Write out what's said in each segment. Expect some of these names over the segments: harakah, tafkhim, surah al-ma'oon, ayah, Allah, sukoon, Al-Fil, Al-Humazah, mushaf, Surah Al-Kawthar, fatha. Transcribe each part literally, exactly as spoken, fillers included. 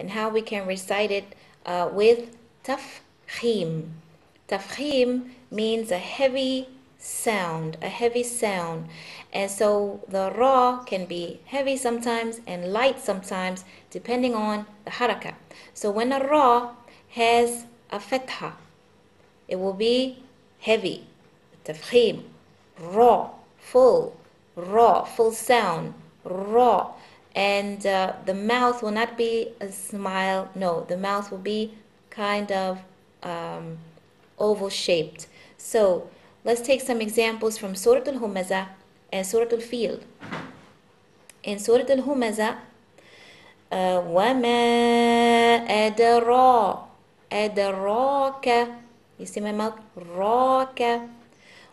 and how we can recite it uh, with tafkhim. Tafkhim means a heavy sound, a heavy sound. And so the ra can be heavy sometimes and light sometimes, depending on the harakah. So when a ra has a fatha, it will be heavy, tafkhim, ra, full, ra, full sound, ra. And uh, the mouth will not be a smile, no, the mouth will be kind of um, oval shaped. So let's take some examples from Surah Al-Humazah and Surah Al-Fil. In Surah Al-Humazah, uh, وَمَا أَدْرَا أَدْرَاكَ, you see my mouth, راكَ.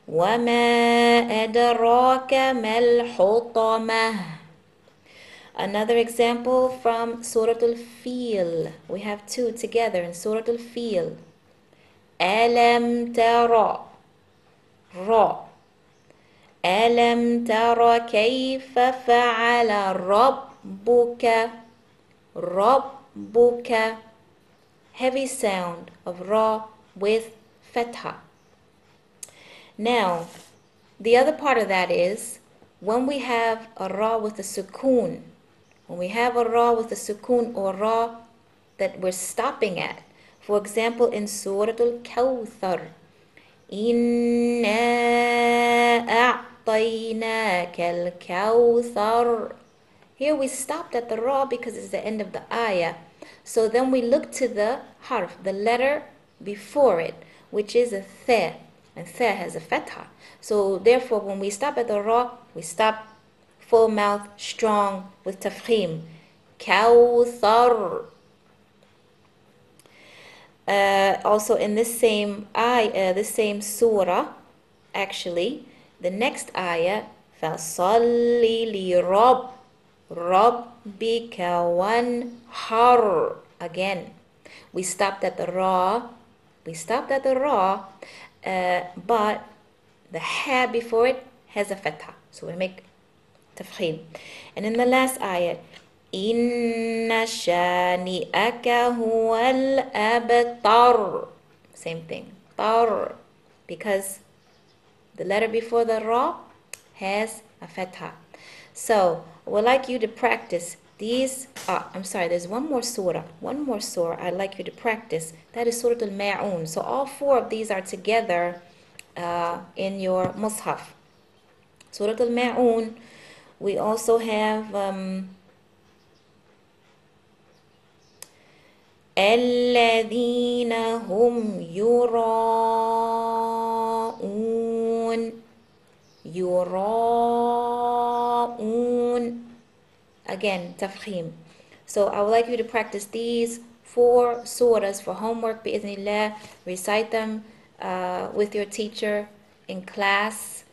وَمَا أَدْرَاكَ مَا الْحُطَمَةُ. Another example from Surah Al-Fil. We have two together in Surah Al-Fil. أَلَمْ تَرَى را. أَلَمْ تَرَى كَيْفَ فَعَلَ رَبُّكَ رَبُّكَ. Heavy sound of ra with fatha. Now, the other part of that is when we have a ra with a sukoon, when we have a ra with a sukoon or ra that we're stopping at, for example, in Surah Al-Kawthar, Inna a'tainaka al-kawthar. Here we stopped at the ra because it's the end of the ayah. So then we look to the harf, the letter before it, which is a tha, and tha has a fatha. So therefore, when we stop at the ra, we stop full mouth, strong, with tafkhim. Kawthar. Uh, also in this same ayah, uh, this same surah, actually, the next ayah, فَصَلِّ لِرَبِّ رَبِّكَ وَانْحَرْ. Again, we stopped at the ra, we stopped at the ra, uh, but the ha before it has a fatha, so we make tafkhim. And in the last ayah, Inna shani'aka huwal abtar. Same thing, tar, because the letter before the ra has a fatha. So I would like you to practice these. Ah, I'm sorry, there's one more surah, one more surah I'd like you to practice. That is Surah al-ma'oon. So all four of these are together uh, in your mushaf. Surah al-ma'oon. We also have... Um, الَّذِينَ هُمْ يُرَاءُونَ يُرَاءُونَ. Again, tafkhim. So I would like you to practice these four surahs for homework, بِإِذْنِ اللَّهِ. Recite them uh, with your teacher in class.